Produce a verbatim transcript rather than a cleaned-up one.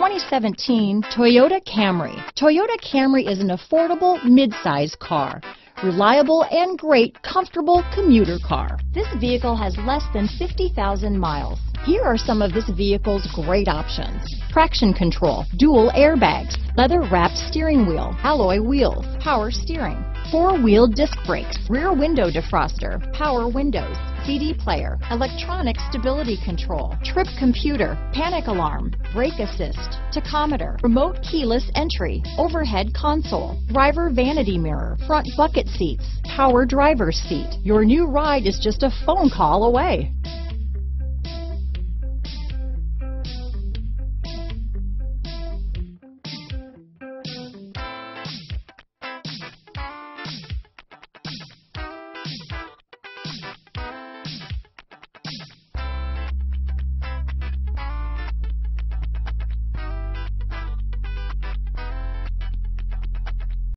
twenty seventeen Toyota Camry. Toyota Camry is an affordable midsize car, reliable and great comfortable commuter car. This vehicle has less than fifty thousand miles. Here are some of this vehicle's great options: traction control, dual airbags, leather wrapped steering wheel, alloy wheels, power steering, four-wheel disc brakes, rear window defroster, power windows, C D player, electronic stability control, trip computer, panic alarm, brake assist, tachometer, remote keyless entry, overhead console, driver vanity mirror, front bucket seats, power driver's seat. Your new ride is just a phone call away.